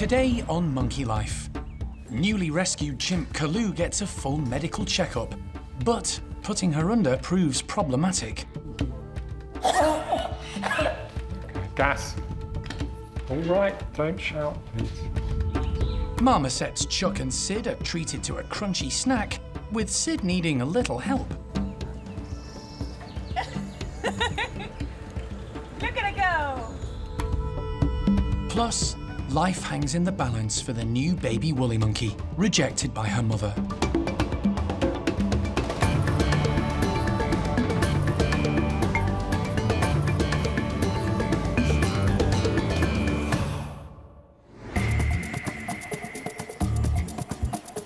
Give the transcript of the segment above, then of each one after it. Today on Monkey Life, newly rescued chimp Kalu gets a full medical checkup, but putting her under proves problematic. Gas. All right, don't shout, please. Marmosets Chuck and Sid are treated to a crunchy snack, with Sid needing a little help. You're gonna go! Plus, life hangs in the balance for the new baby woolly monkey, rejected by her mother.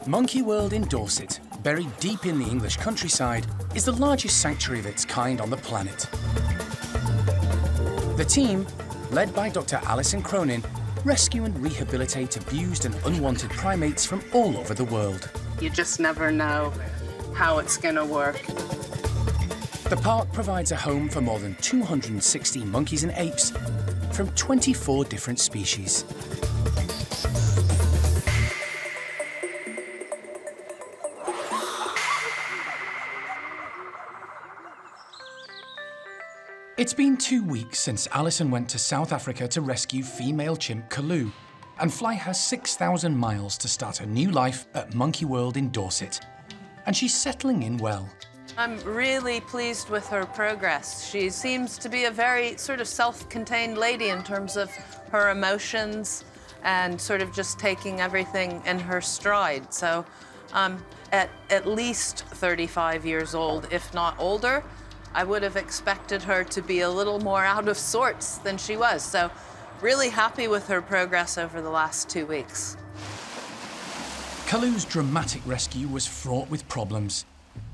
Monkey World in Dorset, buried deep in the English countryside, is the largest sanctuary of its kind on the planet. The team, led by Dr. Alison Cronin, rescue and rehabilitate abused and unwanted primates from all over the world. You just never know how it's going to work. The park provides a home for more than 260 monkeys and apes from 24 different species. It's been 2 weeks since Alison went to South Africa to rescue female chimp Kalu and fly her 6,000 miles to start a new life at Monkey World in Dorset. And she's settling in well. I'm really pleased with her progress. She seems to be a very sort of self-contained lady in terms of her emotions and sort of just taking everything in her stride. So at least 35 years old, if not older, I would have expected her to be a little more out of sorts than she was. So, really happy with her progress over the last 2 weeks. Kalu's dramatic rescue was fraught with problems.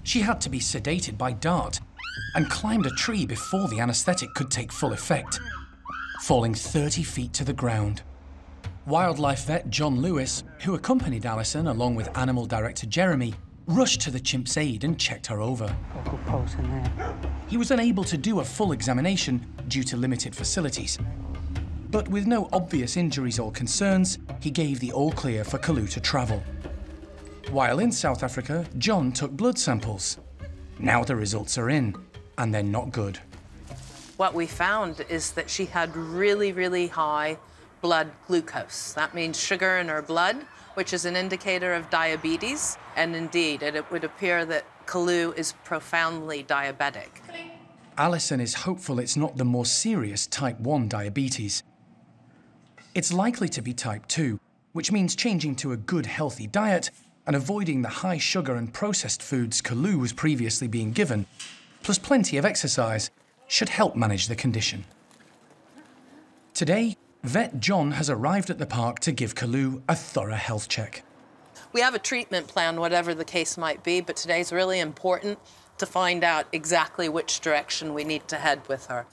She had to be sedated by Dart and climbed a tree before the anesthetic could take full effect, falling 30 feet to the ground. Wildlife vet John Lewis, who accompanied Alison along with animal director Jeremy, rushed to the chimp's aid and checked her over. Good pulse in there. He was unable to do a full examination due to limited facilities. But with no obvious injuries or concerns, he gave the all-clear for Kalu to travel. While in South Africa, John took blood samples. Now the results are in, and they're not good. What we found is that she had really, really high blood glucose. That means sugar in her blood, which is an indicator of diabetes. And indeed, it would appear that Kalu is profoundly diabetic. Alison is hopeful it's not the more serious type 1 diabetes. It's likely to be type 2, which means changing to a good, healthy diet and avoiding the high sugar and processed foods Kalu was previously being given, plus plenty of exercise, should help manage the condition. Today, vet John has arrived at the park to give Kalu a thorough health check. We have a treatment plan, whatever the case might be, but today's really important to find out exactly which direction we need to head with her.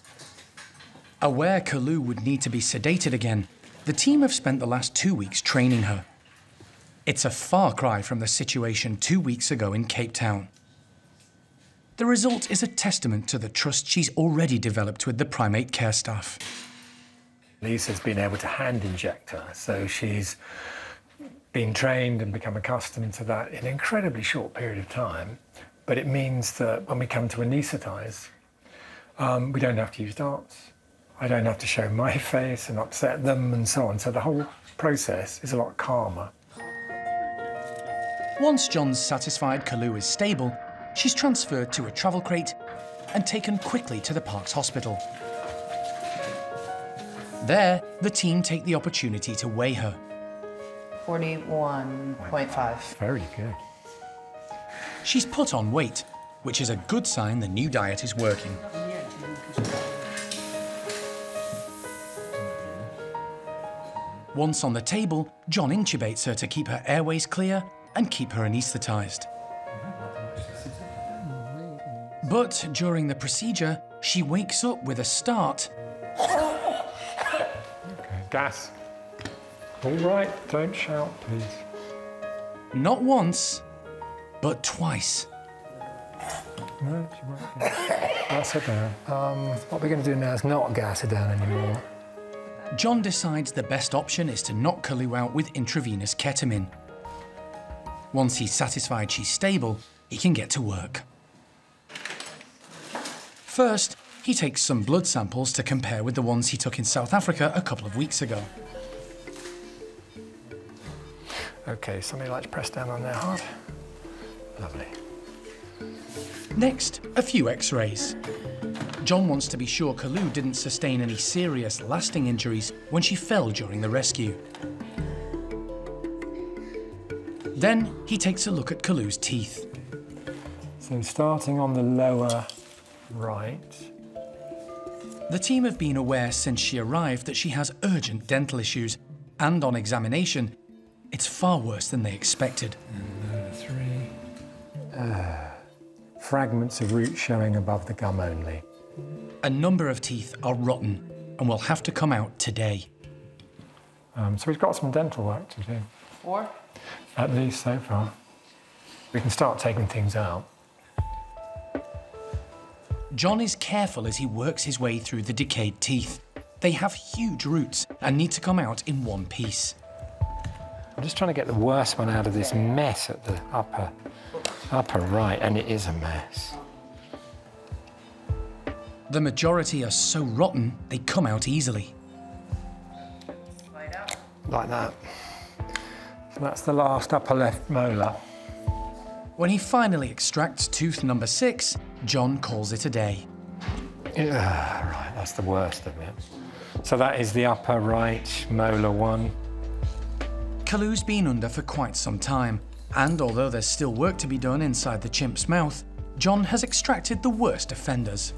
Aware Kalu would need to be sedated again, the team have spent the last 2 weeks training her. It's a far cry from the situation 2 weeks ago in Cape Town. The result is a testament to the trust she's already developed with the primate care staff. Lisa's been able to hand inject her, so she's been trained and become accustomed to that in an incredibly short period of time. But it means that when we come to anaesthetise, we don't have to use darts. I don't have to show my face and upset them and so on. So the whole process is a lot calmer. Once John's satisfied Kalu is stable, she's transferred to a travel crate and taken quickly to the park's hospital. There, the team take the opportunity to weigh her. 41.5. Very good. She's put on weight, which is a good sign the new diet is working. Once on the table, John intubates her to keep her airways clear and keep her anaesthetised. But during the procedure, she wakes up with a start. Gas. All right, don't shout, please. Not once, but twice. No, she won't gas her down. What we're going to do now is not gas her down anymore. John decides the best option is to knock Kalu out with intravenous ketamine. Once he's satisfied she's stable, he can get to work. First, he takes some blood samples to compare with the ones he took in South Africa a couple of weeks ago. OK, somebody likes to press down on their heart. Lovely. Next, a few X-rays. John wants to be sure Kalu didn't sustain any serious, lasting injuries when she fell during the rescue. Then he takes a look at Kalu's teeth. So starting on the lower right. The team have been aware since she arrived that she has urgent dental issues, and on examination, it's far worse than they expected. And number three. Fragments of root showing above the gum only. A number of teeth are rotten and will have to come out today. So he's got some dental work to do. Or? At least so far. We can start taking things out. John is careful as he works his way through the decayed teeth. They have huge roots and need to come out in one piece. I'm just trying to get the worst one out of this mess at the upper right, and it is a mess. The majority are so rotten, they come out easily. Like that. So that's the last upper left molar. When he finally extracts tooth number 6, John calls it a day. Right, that's the worst of it. So that is the upper right molar one. Kalu's been under for quite some time, and although there's still work to be done inside the chimp's mouth, John has extracted the worst offenders.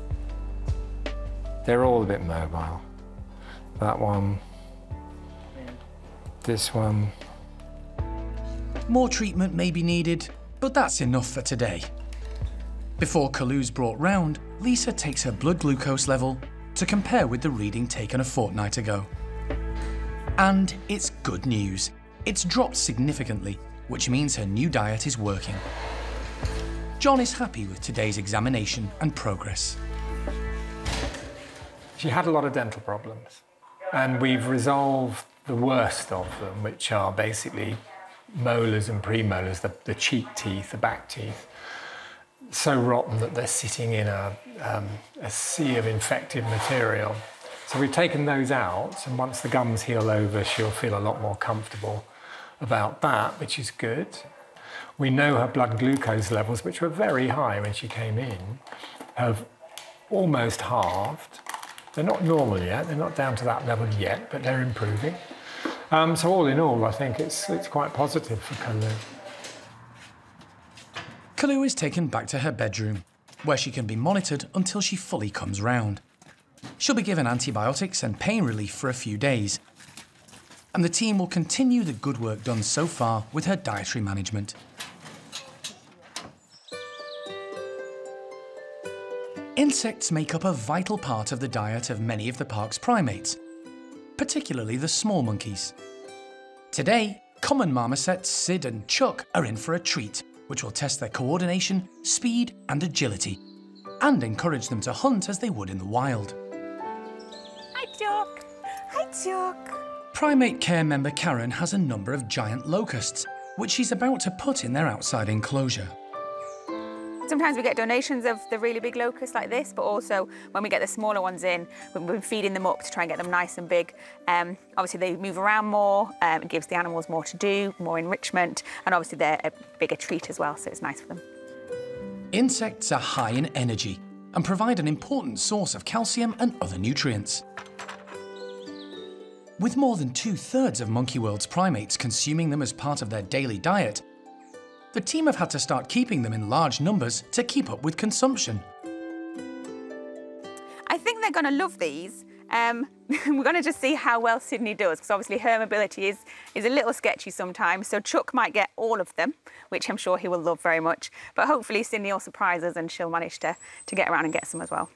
They're all a bit mobile. That one, this one. More treatment may be needed, but that's enough for today. Before Kalu's brought round, Lisa takes her blood glucose level to compare with the reading taken a fortnight ago. And it's good news. It's dropped significantly, which means her new diet is working. John is happy with today's examination and progress. She had a lot of dental problems, and we've resolved the worst of them, which are basically molars and premolars, the cheek teeth, the back teeth, so rotten that they're sitting in a sea of infected material. So we've taken those out, and once the gums heal over, she'll feel a lot more comfortable about that, which is good. We know her blood glucose levels, which were very high when she came in, have almost halved. They're not normal yet, they're not down to that level yet, but they're improving. So all in all, I think it's quite positive for Kalu. Kalu is taken back to her bedroom, where she can be monitored until she fully comes round. She'll be given antibiotics and pain relief for a few days, and the team will continue the good work done so far with her dietary management. Insects make up a vital part of the diet of many of the park's primates, particularly the small monkeys. Today, common marmosets Sid and Chuck are in for a treat, which will test their coordination, speed and agility, and encourage them to hunt as they would in the wild. Hi, Chuck. Hi, Chuck. Primate care member Karen has a number of giant locusts, which she's about to put in their outside enclosure. Sometimes we get donations of the really big locusts like this, but also when we get the smaller ones in, we've been feeding them up to try and get them nice and big. Obviously, they move around more. It gives the animals more to do, more enrichment, and obviously they're a bigger treat as well, so it's nice for them. Insects are high in energy and provide an important source of calcium and other nutrients. With more than 2/3 of Monkey World's primates consuming them as part of their daily diet, the team have had to start keeping them in large numbers to keep up with consumption. I think they're going to love these. We're going to just see how well Sydney does, because obviously her mobility is a little sketchy sometimes, so Chuck might get all of them, which I'm sure he will love very much. But hopefully Sydney will surprise us and she'll manage to get around and get some as well.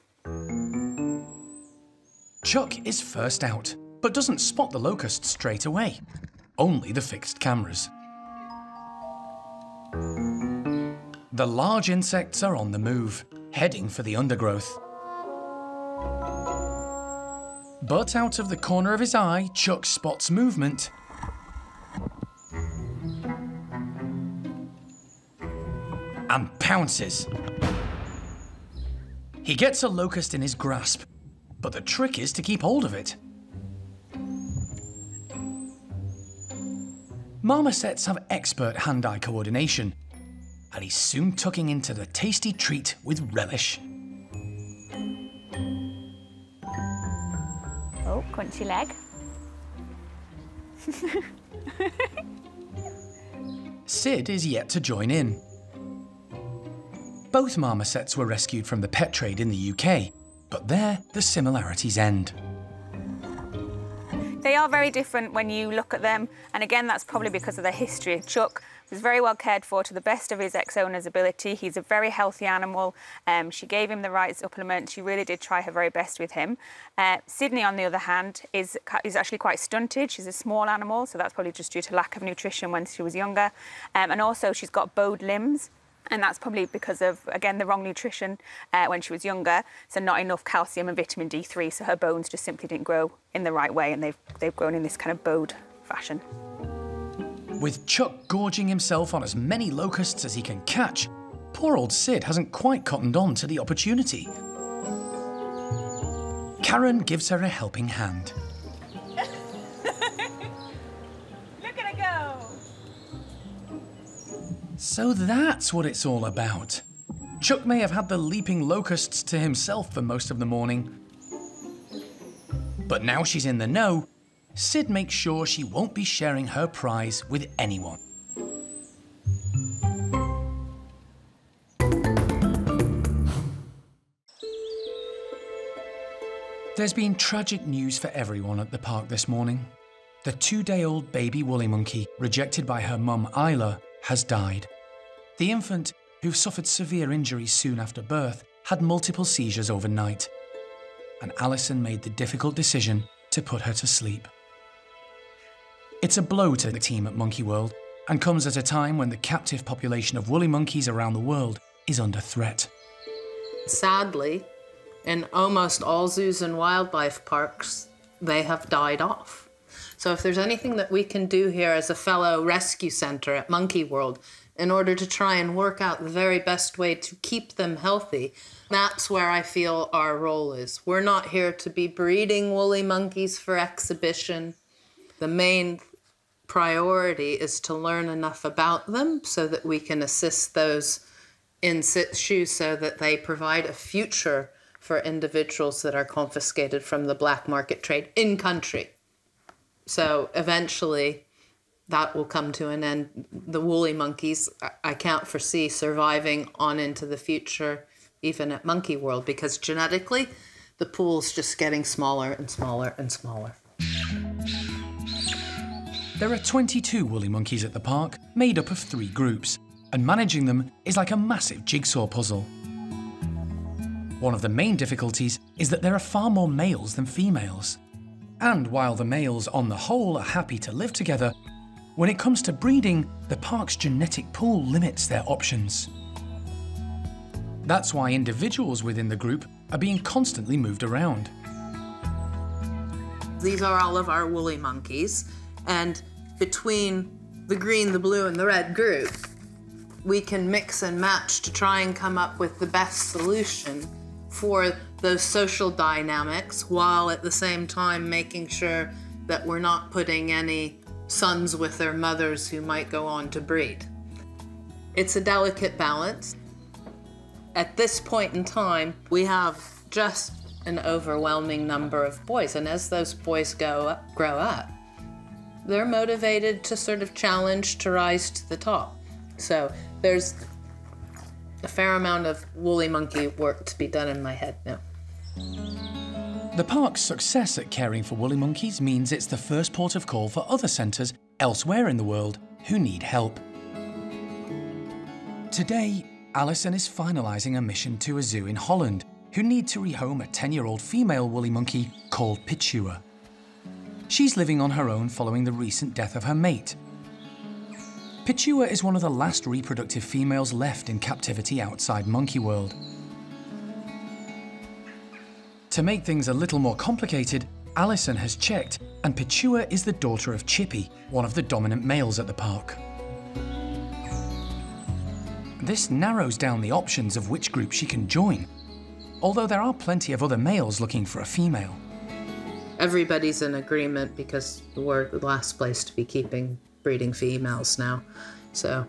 Chuck is first out, but doesn't spot the locusts straight away, only the fixed cameras. The large insects are on the move, heading for the undergrowth. But out of the corner of his eye, Chuck spots movement. And pounces. He gets a locust in his grasp, but the trick is to keep hold of it. Marmosets have expert hand-eye coordination, and he's soon tucking into the tasty treat with relish. Oh, crunchy leg. Sid is yet to join in. Both marmosets were rescued from the pet trade in the UK, but there, the similarities end. They are very different when you look at them, and again, that's probably because of their history. Chuck was very well cared for to the best of his ex-owner's ability. He's a very healthy animal. She gave him the right supplement. She really did try her very best with him. Sydney, on the other hand, is actually quite stunted. She's a small animal, so that's probably just due to lack of nutrition when she was younger. And also, she's got bowed limbs. And that's probably because of, again, the wrong nutrition when she was younger, so not enough calcium and vitamin D3, so her bones just simply didn't grow in the right way, and they've grown in this kind of bowed fashion. With Chuck gorging himself on as many locusts as he can catch, poor old Sid hasn't quite cottoned on to the opportunity. Karen gives her a helping hand. So that's what it's all about. Chuck may have had the leaping locusts to himself for most of the morning. But now she's in the know, Sid makes sure she won't be sharing her prize with anyone. There's been tragic news for everyone at the park this morning. The 2-day-old baby woolly monkey, rejected by her mum Isla, has died. The infant, who suffered severe injuries soon after birth, had multiple seizures overnight, and Alison made the difficult decision to put her to sleep. It's a blow to the team at Monkey World, and comes at a time when the captive population of woolly monkeys around the world is under threat. Sadly, in almost all zoos and wildlife parks, they have died off. So if there's anything that we can do here as a fellow rescue centre at Monkey World, in order to try and work out the very best way to keep them healthy, that's where I feel our role is. We're not here to be breeding woolly monkeys for exhibition. The main priority is to learn enough about them so that we can assist those in situ so that they provide a future for individuals that are confiscated from the black market trade in country. So eventually that will come to an end. The woolly monkeys, I can't foresee surviving on into the future, even at Monkey World, because genetically the pool's just getting smaller and smaller and smaller. There are 22 woolly monkeys at the park, made up of 3 groups, and managing them is like a massive jigsaw puzzle. One of the main difficulties is that there are far more males than females. And while the males, on the whole, are happy to live together, when it comes to breeding, the park's genetic pool limits their options. That's why individuals within the group are being constantly moved around. These are all of our woolly monkeys, and between the green, the blue, and the red group, we can mix and match to try and come up with the best solution for those social dynamics, while at the same time making sure that we're not putting any sons with their mothers who might go on to breed. It's a delicate balance. At this point in time, we have just an overwhelming number of boys, and as those boys grow up, they're motivated to sort of challenge, to rise to the top. So there's a fair amount of woolly monkey work to be done in my head now. The park's success at caring for woolly monkeys means it's the first port of call for other centres elsewhere in the world who need help. Today, Alison is finalising a mission to a zoo in Holland who need to rehome a 10-year-old female woolly monkey called Pichua. She's living on her own following the recent death of her mate. Pichua is one of the last reproductive females left in captivity outside Monkey World. To make things a little more complicated, Alison has checked, and Pichua is the daughter of Chippy, one of the dominant males at the park. This narrows down the options of which group she can join, although there are plenty of other males looking for a female. Everybody's in agreement because we're the last place to be keeping breeding females now. So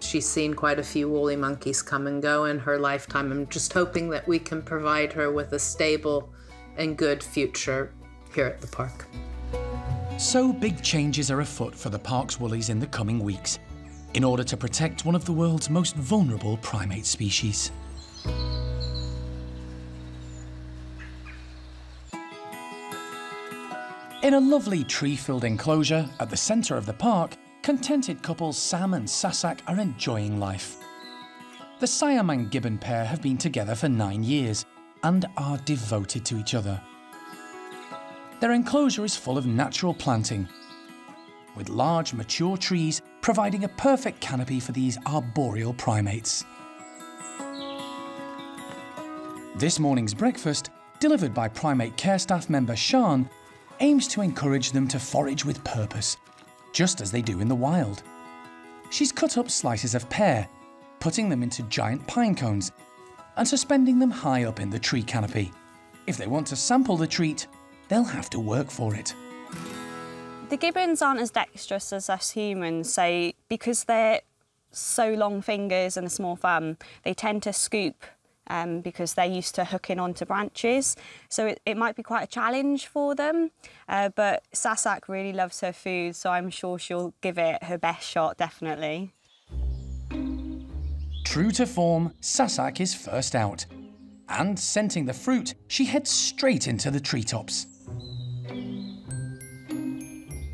she's seen quite a few woolly monkeys come and go in her lifetime. I'm just hoping that we can provide her with a stable and good future here at the park. So big changes are afoot for the park's woolies in the coming weeks, in order to protect one of the world's most vulnerable primate species. In a lovely tree-filled enclosure at the centre of the park, contented couples Sam and Sasak are enjoying life. The Siam and Gibbon pair have been together for 9 years and are devoted to each other. Their enclosure is full of natural planting, with large mature trees providing a perfect canopy for these arboreal primates. This morning's breakfast, delivered by primate care staff member Sean, aims to encourage them to forage with purpose, just as they do in the wild. She's cut up slices of pear, putting them into giant pine cones and suspending them high up in the tree canopy. If they want to sample the treat, they'll have to work for it. The gibbons aren't as dexterous as us humans, so because they're so long fingers and a small thumb, they tend to scoop because they're used to hooking onto branches. So it might be quite a challenge for them, but Sasak really loves her food, so I'm sure she'll give it her best shot, definitely. True to form, Sasak is first out, and scenting the fruit, she heads straight into the treetops.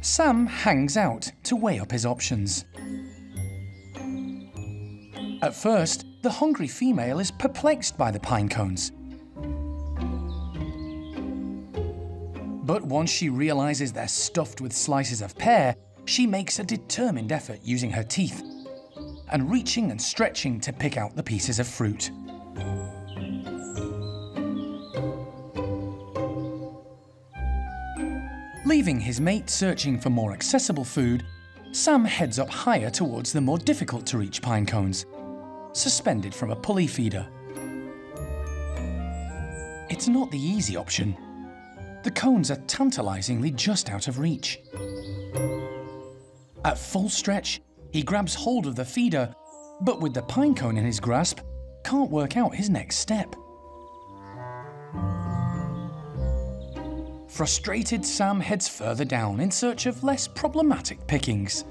Sam hangs out to weigh up his options. At first, the hungry female is perplexed by the pine cones. But once she realises they're stuffed with slices of pear, she makes a determined effort using her teeth and reaching and stretching to pick out the pieces of fruit. Leaving his mate searching for more accessible food, Sam heads up higher towards the more difficult-to-reach pine cones, suspended from a pulley feeder. It's not the easy option. The cones are tantalisingly just out of reach. At full stretch, he grabs hold of the feeder, but with the pine cone in his grasp, can't work out his next step. Frustrated, Sam heads further down in search of less problematic pickings.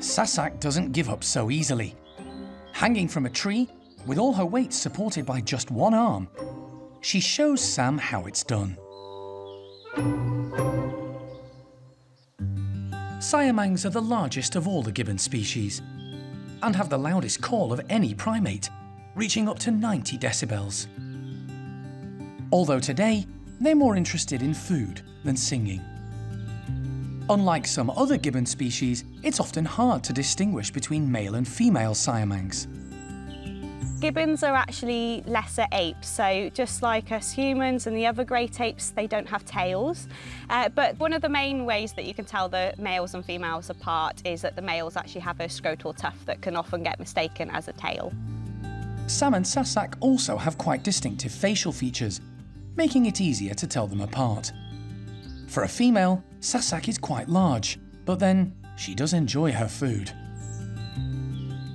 Sasak doesn't give up so easily. Hanging from a tree, with all her weight supported by just one arm, she shows Sam how it's done. Siamangs are the largest of all the gibbon species and have the loudest call of any primate, reaching up to 90 decibels. Although today, they're more interested in food than singing. Unlike some other gibbon species, it's often hard to distinguish between male and female siamangs. Gibbons are actually lesser apes, so just like us humans and the other great apes, they don't have tails. But one of the main ways that you can tell the males and females apart is that the males actually have a scrotal tuft that can often get mistaken as a tail. Sam and Sasak also have quite distinctive facial features, making it easier to tell them apart. For a female, Sasak is quite large, but then she does enjoy her food.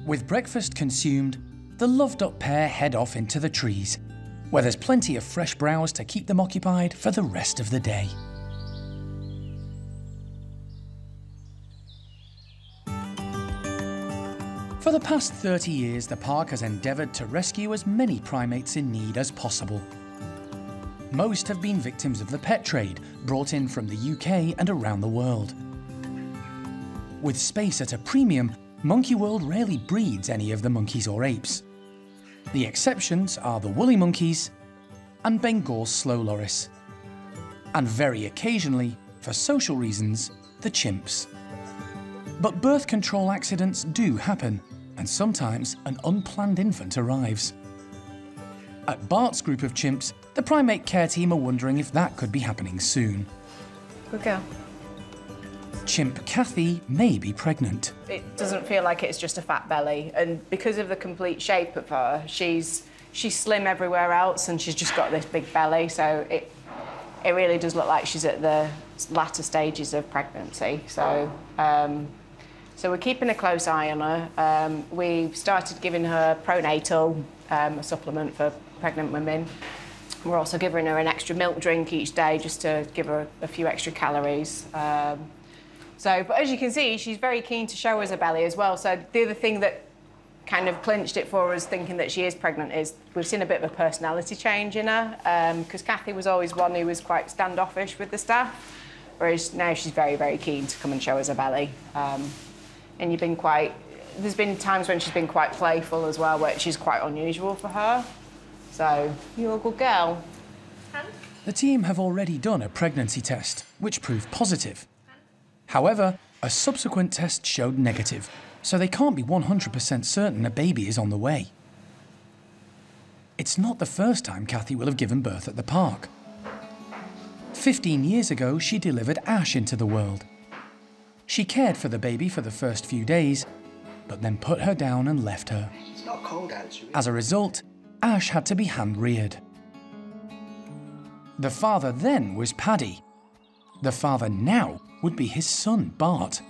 With breakfast consumed, the loved-up pair head off into the trees, where there's plenty of fresh browse to keep them occupied for the rest of the day. For the past 30 years, the park has endeavoured to rescue as many primates in need as possible. Most have been victims of the pet trade, brought in from the UK and around the world. With space at a premium, Monkey World rarely breeds any of the monkeys or apes. The exceptions are the woolly monkeys and Bengal slow loris, and very occasionally, for social reasons, the chimps. But birth control accidents do happen, and sometimes an unplanned infant arrives. At Bart's group of chimps, the primate care team are wondering if that could be happening soon. Good girl. Chimp Kathy may be pregnant. It doesn't feel like it's just a fat belly, and because of the complete shape of her, she's slim everywhere else, and she's just got this big belly, so it really does look like she's at the latter stages of pregnancy. So, so we're keeping a close eye on her. We've started giving her pronatal, a supplement for pregnant women. We're also giving her an extra milk drink each day just to give her a few extra calories. But as you can see, she's very keen to show us her belly as well. So the other thing that kind of clinched it for us thinking that she is pregnant is we've seen a bit of a personality change in her, because Kathy was always one who was quite standoffish with the staff, whereas now she's very, very keen to come and show us her belly. And there's been times when she's been quite playful as well, which is quite unusual for her. So, you're a good girl. The team have already done a pregnancy test, which proved positive. However, a subsequent test showed negative, so they can't be 100% certain a baby is on the way. It's not the first time Kathy will have given birth at the park. 15 years ago, she delivered Ash into the world. She cared for the baby for the first few days, but then put her down and left her. It's not cold, actually. As a result, Ash had to be hand-reared. The father then was Paddy. The father now would be his son, Bart.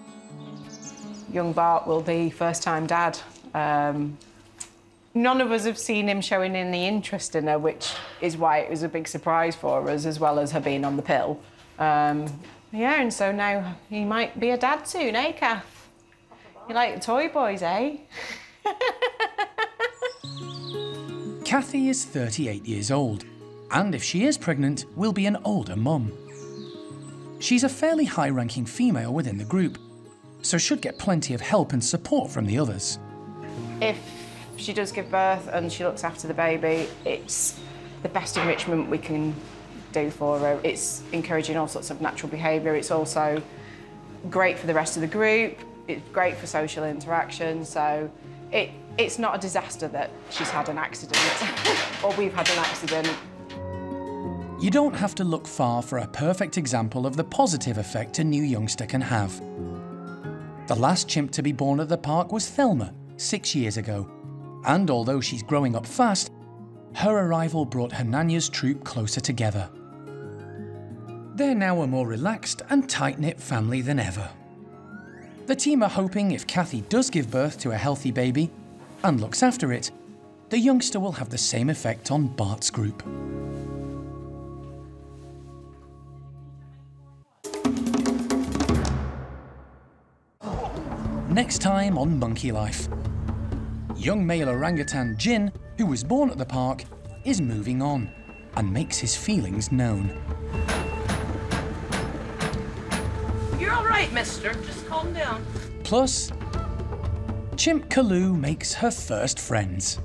Young Bart will be first-time dad. None of us have seen him showing any interest in her, which is why it was a big surprise for us, as well as her being on the pill. Yeah, and so now he might be a dad soon, eh, Kath? You like the toy boys, eh? Kathy is 38 years old, and if she is pregnant, will be an older mum. She's a fairly high-ranking female within the group, so should get plenty of help and support from the others. If she does give birth and she looks after the baby, it's the best enrichment we can do for her. It's encouraging all sorts of natural behaviour. It's also great for the rest of the group. It's great for social interaction, so it's not a disaster that she's had an accident, or we've had an accident. You don't have to look far for a perfect example of the positive effect a new youngster can have. The last chimp to be born at the park was Thelma, 6 years ago. And although she's growing up fast, her arrival brought her Nanya's troop closer together. They're now a more relaxed and tight-knit family than ever. The team are hoping if Kathy does give birth to a healthy baby, and looks after it, the youngster will have the same effect on Bart's group. Next time on Monkey Life. Young male orangutan Jin, who was born at the park, is moving on and makes his feelings known. You're all right, mister. Just calm down. Plus, chimp Kalu makes her first friends.